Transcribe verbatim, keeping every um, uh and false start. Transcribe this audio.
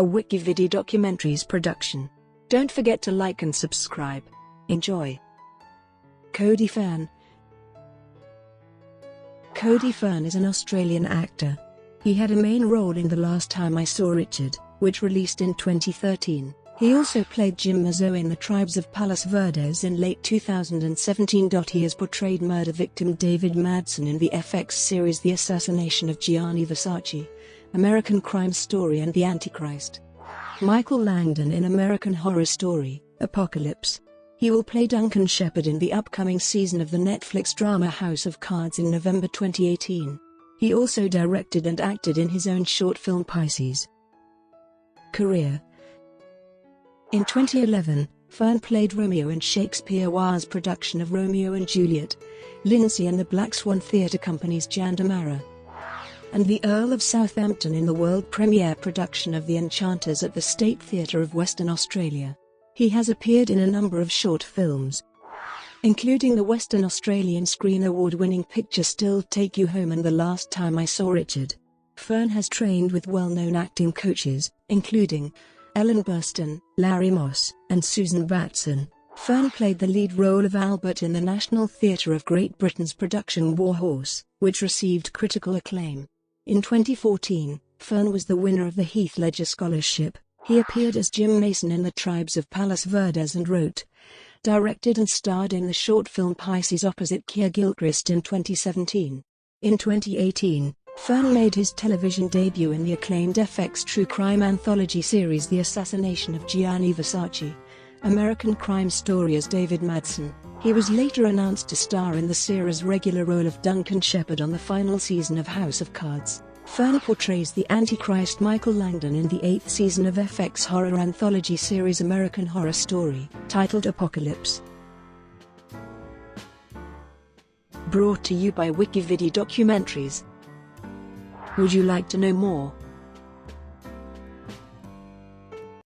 a Wikividi Documentaries production. Don't forget to like and subscribe. Enjoy. Cody Fern. Cody Fern is an Australian actor. He had a main role in The Last Time I Saw Richard, which released in twenty thirteen. He also played Jim Maso in The Tribes of Palos Verdes in late two thousand seventeen. He has portrayed murder victim David Madsen in the F X series The Assassination of Gianni Versace, American Crime Story and The Antichrist. Michael Langdon in American Horror Story: Apocalypse. He will play Duncan Shepherd in the upcoming season of the Netflix drama House of Cards in November twenty eighteen. He also directed and acted in his own short film Pisces. Career. In twenty eleven, Fern played Romeo in Shakespeare Wars' production of Romeo and Juliet, Lindsay in the Black Swan Theatre Company's Jandamara, and the Earl of Southampton in the world premiere production of The Enchanters at the State Theatre of Western Australia. He has appeared in a number of short films, including the Western Australian Screen Award-winning picture Still Take You Home and The Last Time I Saw Richard. Fern has trained with well-known acting coaches, including Ellen Burstyn, Larry Moss, and Susan Batson. Fern played the lead role of Albert in the National Theatre of Great Britain's production War Horse, which received critical acclaim. In twenty fourteen, Fern was the winner of the Heath Ledger Scholarship. He appeared as Jim Maso in The Tribes of Palos Verdes and wrote, directed and starred in the short film Pisces opposite Keir Gilchrist in twenty seventeen. In twenty eighteen, Fern made his television debut in the acclaimed F X true crime anthology series The Assassination of Gianni Versace: American Crime Story as David Madsen. He was later announced to star in the series' regular role of Duncan Shepherd on the final season of House of Cards. Fern portrays the Antichrist Michael Langdon in the eighth season of F X horror anthology series American Horror Story, titled Apocalypse. Brought to you by Wikividi Documentaries. Would you like to know more?